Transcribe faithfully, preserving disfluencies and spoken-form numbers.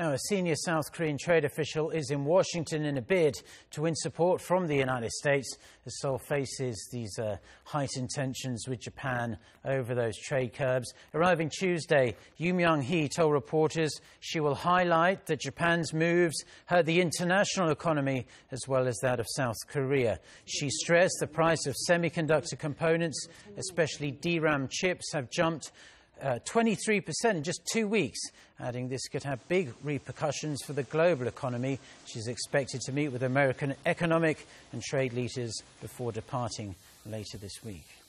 Now, a senior South Korean trade official is in Washington in a bid to win support from the United States as Seoul faces these uh, heightened tensions with Japan over those trade curbs. Arriving Tuesday, Yoo Myung-hee told reporters she will highlight that Japan's moves hurt the international economy as well as that of South Korea. She stressed the price of semiconductor components, especially D RAM chips, have jumped twenty-three percent uh, in just two weeks, adding this could have big repercussions for the global economy. She's expected to meet with American economic and trade leaders before departing later this week.